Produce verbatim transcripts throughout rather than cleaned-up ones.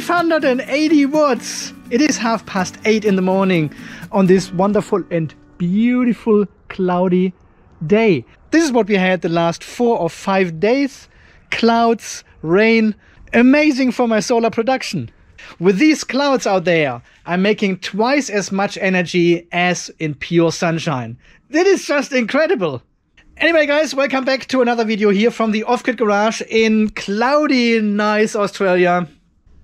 five hundred eighty watts. It is half past eight in the morning on this wonderful and beautiful cloudy day. This is what we had the last four or five days. Clouds, rain, amazing for my solar production. With these clouds out there, I'm making twice as much energy as in pure sunshine. That is just incredible. Anyway guys, welcome back to another video here from the Off-Grid Garage in cloudy, nice Australia.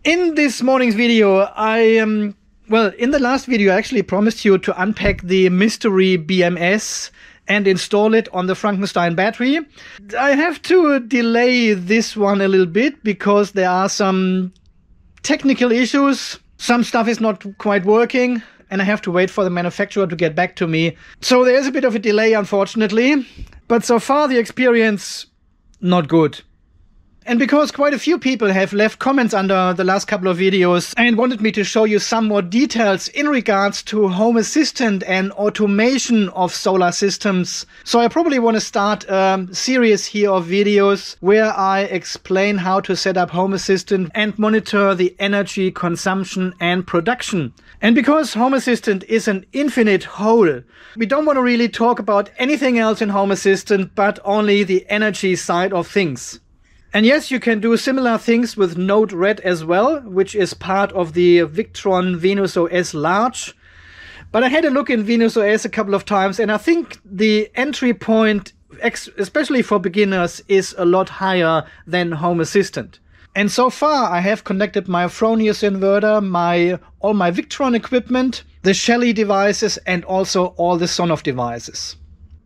In this morning's video, I am, um, well, in the last video I actually promised you to unpack the mystery B M S and install it on the Frankenstein battery. I have to delay this one a little bit because there are some technical issues. Some stuff is not quite working and I have to wait for the manufacturer to get back to me. So there is a bit of a delay, unfortunately, but so far the experience, not good. And because quite a few people have left comments under the last couple of videos and wanted me to show you some more details in regards to Home Assistant and automation of solar systems. So I probably want to start a series here of videos where I explain how to set up Home Assistant and monitor the energy consumption and production. And because Home Assistant is an infinite whole, we don't want to really talk about anything else in Home Assistant but only the energy side of things. And yes, you can do similar things with Node-RED as well, which is part of the Victron Venus O S Large. But I had a look in Venus O S a couple of times, and I think the entry point, especially for beginners, is a lot higher than Home Assistant. And so far, I have connected my Fronius inverter, my all my Victron equipment, the Shelly devices, and also all the Sonoff devices.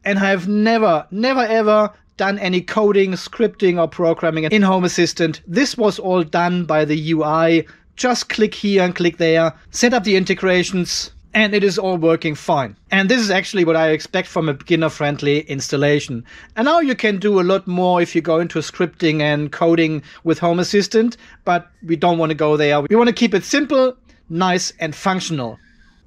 And I have never, never, ever done any coding, scripting or programming in Home Assistant. This was all done by the U I. Just click here and click there, set up the integrations, and it is all working fine. And this is actually what I expect from a beginner-friendly installation. And now you can do a lot more if you go into scripting and coding with Home Assistant, but we don't want to go there. We want to keep it simple, nice and functional.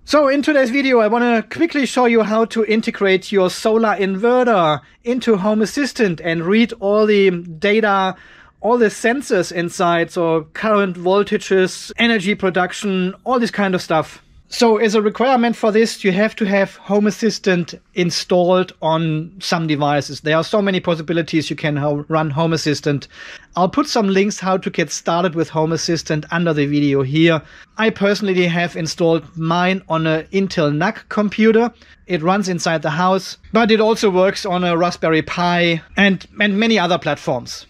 So in today's video, I want to quickly show you how to integrate your solar inverter into Home Assistant and read all the data, all the sensors inside, so current, voltages, energy production, all this kind of stuff. So as a requirement for this, you have to have Home Assistant installed on some devices. There are so many possibilities you can ho- run Home Assistant. I'll put some links how to get started with Home Assistant under the video here. I personally have installed mine on an Intel N U C computer. It runs inside the house, but it also works on a Raspberry Pi and, and many other platforms.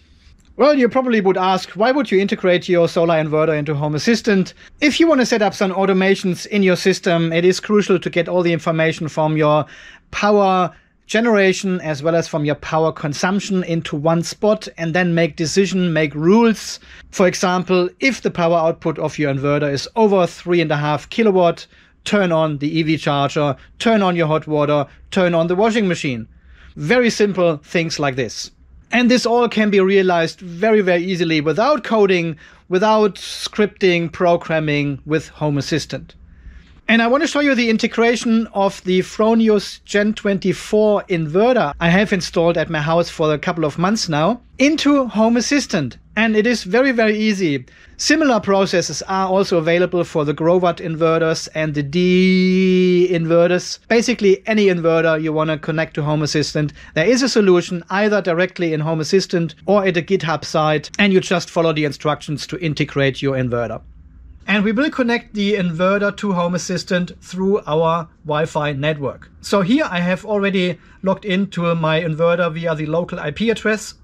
Well, you probably would ask, why would you integrate your solar inverter into Home Assistant? If you want to set up some automations in your system, it is crucial to get all the information from your power generation as well as from your power consumption into one spot and then make decision, make rules. For example, if the power output of your inverter is over three and a half kilowatt, turn on the E V charger, turn on your hot water, turn on the washing machine. Very simple things like this. And this all can be realized very, very easily without coding, without scripting, programming with Home Assistant. And I want to show you the integration of the Fronius Gen twenty-four inverter I have installed at my house for a couple of months now into Home Assistant. And it is very, very easy. Similar processes are also available for the Growatt inverters and the D inverters. Basically, any inverter you want to connect to Home Assistant, there is a solution either directly in Home Assistant or at a GitHub site, and you just follow the instructions to integrate your inverter. And we will connect the inverter to Home Assistant through our Wi-Fi network. So here I have already logged into my inverter via the local I P address.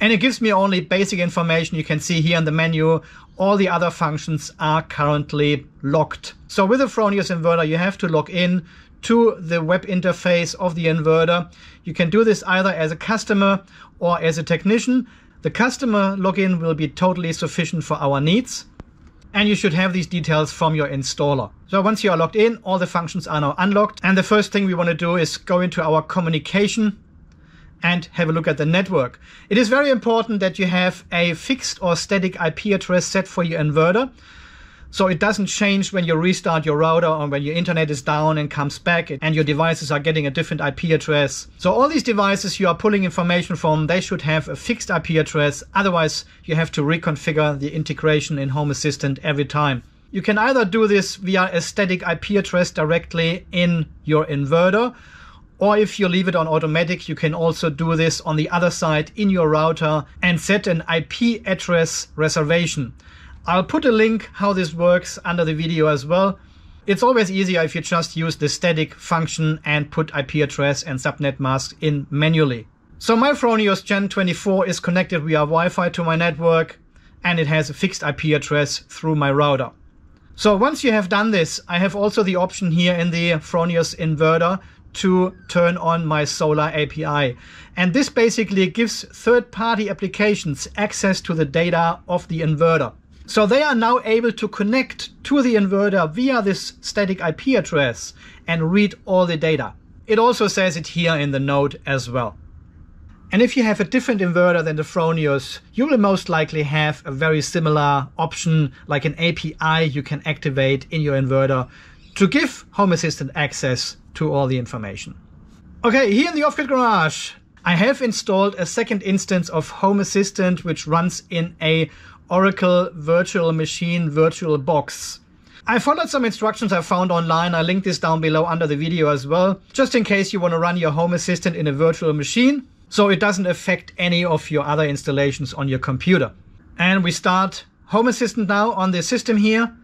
And it gives me only basic information. You can see here in the menu, all the other functions are currently locked. So with a Fronius inverter, you have to log in to the web interface of the inverter. You can do this either as a customer or as a technician. The customer login will be totally sufficient for our needs. And you should have these details from your installer. So once you are logged in, all the functions are now unlocked. And the first thing we want to do is go into our communication and have a look at the network. It is very important that you have a fixed or static I P address set for your inverter. So it doesn't change when you restart your router or when your internet is down and comes back and your devices are getting a different I P address. So all these devices you are pulling information from, they should have a fixed I P address. Otherwise, you have to reconfigure the integration in Home Assistant every time. You can either do this via a static I P address directly in your inverter, or if you leave it on automatic, you can also do this on the other side in your router and set an I P address reservation. I'll put a link how this works under the video as well. It's always easier if you just use the static function and put I P address and subnet mask in manually. So my Fronius Gen twenty-four is connected via Wi-Fi to my network, and it has a fixed I P address through my router. So once you have done this, I have also the option here in the Fronius inverter to turn on my Solar A P I. And this basically gives third-party applications access to the data of the inverter. So they are now able to connect to the inverter via this static I P address and read all the data. It also says it here in the note as well. And if you have a different inverter than the Fronius, you will most likely have a very similar option, like an A P I you can activate in your inverter to give Home Assistant access to all the information. Okay, here in the Off-Grid Garage, I have installed a second instance of Home Assistant, which runs in a Oracle virtual machine VirtualBox. I followed some instructions I found online. I linked this down below under the video as well, just in case you want to run your Home Assistant in a virtual machine, so it doesn't affect any of your other installations on your computer. And we start Home Assistant now on the system here.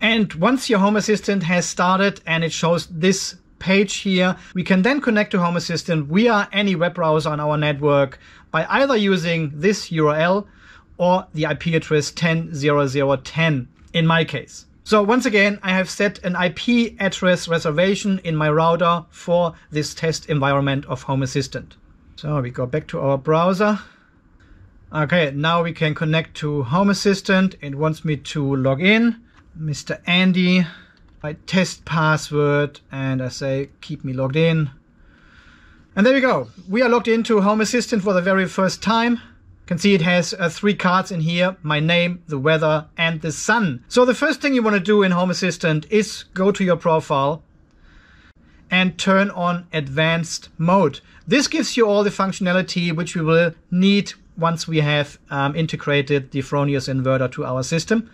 And once your Home Assistant has started and it shows this page here, we can then connect to Home Assistant via any web browser on our network by either using this U R L or the I P address ten dot zero dot zero dot ten in my case. So once again, I have set an I P address reservation in my router for this test environment of Home Assistant. So we go back to our browser. Okay, now we can connect to Home Assistant. It wants me to log in. Mister Andy, my test password, and I say keep me logged in. And there we go. We are logged into Home Assistant for the very first time. You can see it has uh, three cards in here, my name, the weather, and the sun. So the first thing you want to do in Home Assistant is go to your profile and turn on advanced mode. This gives you all the functionality which we will need once we have um, integrated the Fronius inverter to our system.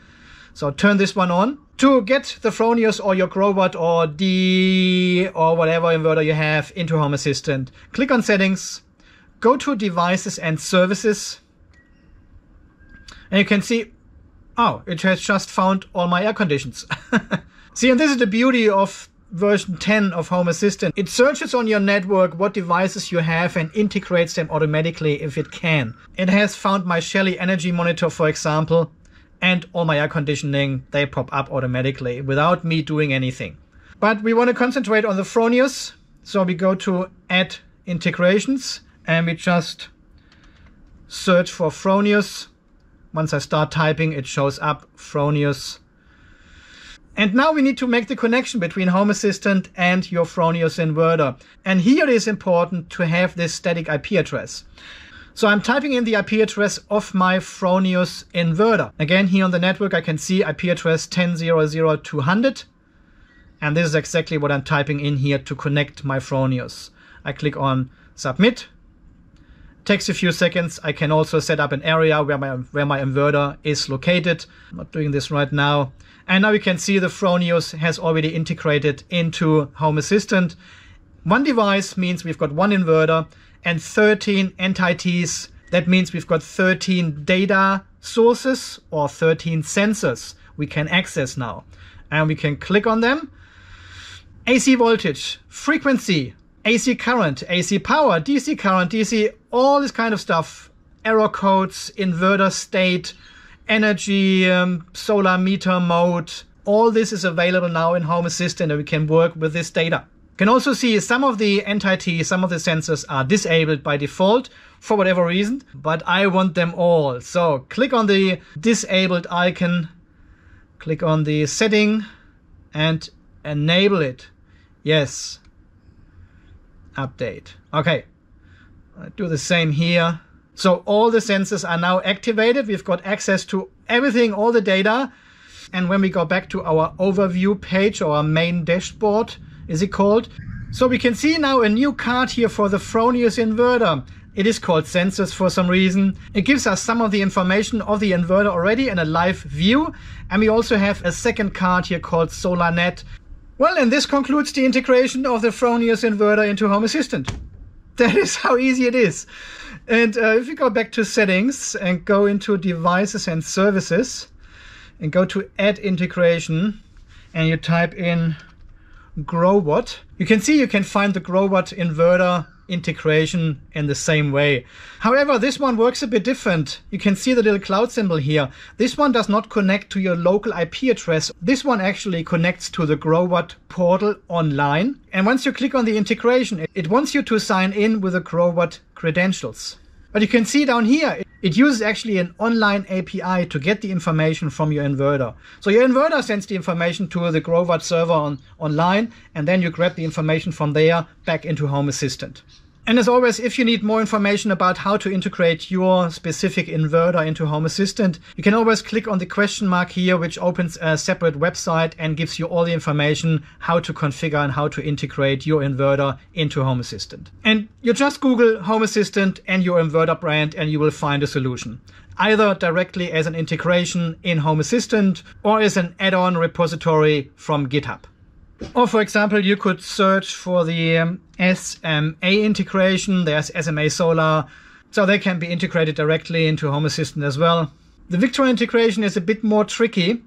So turn this one on. To get the Fronius or your Growatt or D or whatever inverter you have into Home Assistant, click on Settings, go to Devices and Services, and you can see, oh, it has just found all my air conditions. See, and this is the beauty of version ten of Home Assistant. It searches on your network what devices you have and integrates them automatically if it can. It has found my Shelly energy monitor, for example, and all my air conditioning, they pop up automatically without me doing anything. But we want to concentrate on the Fronius. So we go to Add Integrations and we just search for Fronius. Once I start typing, it shows up Fronius. And now we need to make the connection between Home Assistant and your Fronius inverter. And here it is important to have this static I P address. So I'm typing in the I P address of my Fronius inverter. Again, here on the network, I can see I P address ten dot zero dot zero dot two hundred. And this is exactly what I'm typing in here to connect my Fronius. I click on Submit. It takes a few seconds. I can also set up an area where my, where my inverter is located. I'm not doing this right now. And now you can see the Fronius has already integrated into Home Assistant. One device means we've got one inverter and thirteen entities. That means we've got thirteen data sources or thirteen sensors we can access now. And we can click on them. A C voltage, frequency, A C current, A C power, D C current, D C, all this kind of stuff. Error codes, inverter state, energy, um, solar meter mode. All this is available now in Home Assistant and we can work with this data. You can also see some of the entities, some of the sensors are disabled by default for whatever reason, but I want them all. So click on the disabled icon, click on the setting and enable it. Yes. Update. Okay. I do the same here. So all the sensors are now activated. We've got access to everything, all the data. And when we go back to our overview page or our main dashboard, is it called? So we can see now a new card here for the Fronius inverter. It is called sensors for some reason. It gives us some of the information of the inverter already in a live view. And we also have a second card here called SolarNet. Well, and this concludes the integration of the Fronius inverter into Home Assistant. That is how easy it is. And uh, if you go back to settings and go into devices and services and go to add integration and you type in Growatt, you can see you can find the Growatt inverter integration in the same way. However, this one works a bit different. You can see the little cloud symbol here. This one does not connect to your local I P address. This one actually connects to the Growatt portal online. And once you click on the integration, it wants you to sign in with the Growatt credentials. But you can see down here, it uses actually an online A P I to get the information from your inverter. So your inverter sends the information to the Growatt server on, online, and then you grab the information from there back into Home Assistant. And as always, if you need more information about how to integrate your specific inverter into Home Assistant, you can always click on the question mark here, which opens a separate website and gives you all the information how to configure and how to integrate your inverter into Home Assistant. And you just Google Home Assistant and your inverter brand and you will find a solution, either directly as an integration in Home Assistant or as an add-on repository from GitHub. Or for example, you could search for the um, S M A integration. There's S M A Solar, so they can be integrated directly into Home Assistant as well. The Victron integration is a bit more tricky,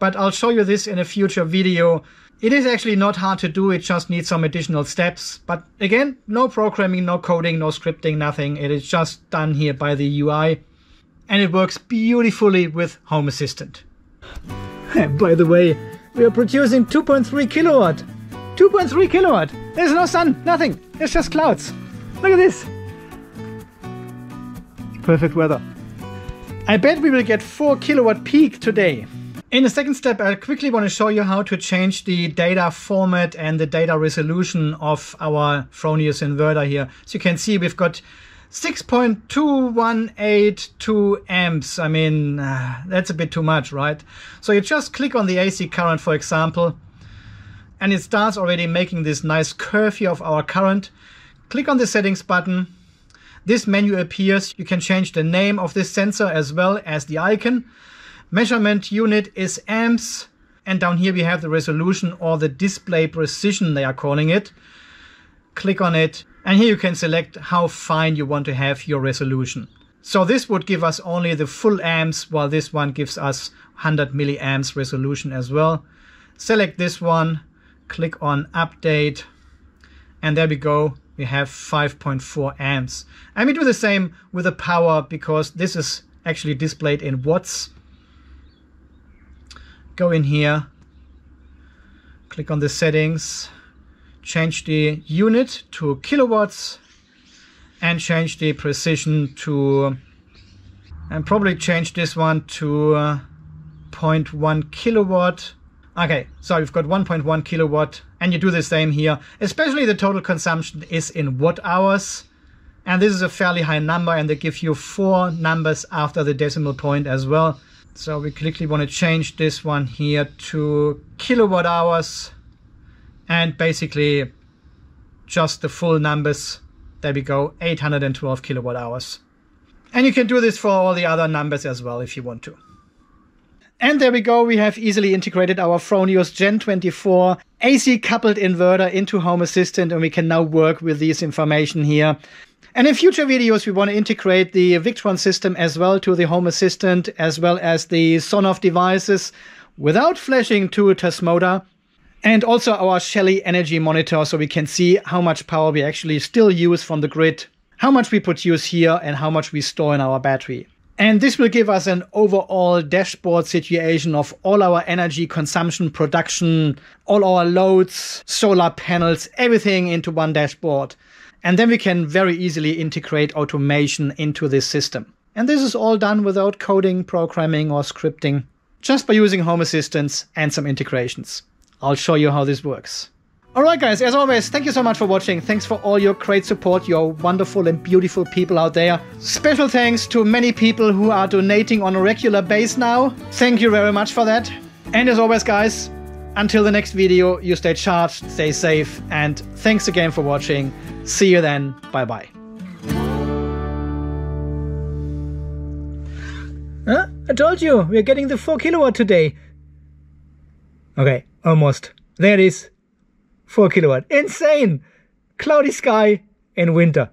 but I'll show you this in a future video. It is actually not hard to do. It just needs some additional steps. But again, no programming, no coding, no scripting, nothing. It is just done here by the U I. And it works beautifully with Home Assistant. By the way, we are producing two point three kilowatt. two point three kilowatt. There's no sun, nothing. It's just clouds. Look at this. Perfect weather. I bet we will get four kilowatt peak today. In the second step, I quickly want to show you how to change the data format and the data resolution of our Fronius inverter here. As you can see, we've got six point two one eight two amps. I mean, uh, that's a bit too much, right? So you just click on the A C current, for example, and it starts already making this nice curve here of our current. Click on the settings button. This menu appears. You can change the name of this sensor as well as the icon. Measurement unit is amps. And down here we have the resolution or the display precision, they are calling it. Click on it. And here you can select how fine you want to have your resolution. So this would give us only the full amps, while this one gives us one hundred milliamps resolution as well. Select this one, click on update, and there we go. We have five point four amps. And we do the same with the power because this is actually displayed in watts. Go in here, click on the settings. Change the unit to kilowatts and change the precision to, and probably change this one to uh, zero point one kilowatt. Okay, so you've got one point one kilowatt and you do the same here. Especially the total consumption is in watt hours. And this is a fairly high number and they give you four numbers after the decimal point as well. So we quickly want to change this one here to kilowatt hours. And basically just the full numbers. There we go, eight hundred twelve kilowatt hours. And you can do this for all the other numbers as well if you want to. And there we go, we have easily integrated our Fronius Gen twenty-four A C coupled inverter into Home Assistant and we can now work with this information here. And in future videos, we want to integrate the Victron system as well to the Home Assistant as well as the Sonoff devices without flashing to Tasmota. And also our Shelly energy monitor, so we can see how much power we actually still use from the grid, how much we produce here, and how much we store in our battery. And this will give us an overall dashboard situation of all our energy consumption, production, all our loads, solar panels, everything into one dashboard. And then we can very easily integrate automation into this system. And this is all done without coding, programming, or scripting, just by using Home Assistant and some integrations. I'll show you how this works. Alright guys, as always, thank you so much for watching. Thanks for all your great support, your wonderful and beautiful people out there. Special thanks to many people who are donating on a regular basis now. Thank you very much for that. And as always guys, until the next video, you stay charged, stay safe, and thanks again for watching. See you then, bye bye. Huh? I told you, we're getting the four kilowatt today. Okay, almost. There it is. four kilowatt. Insane! Cloudy sky and winter.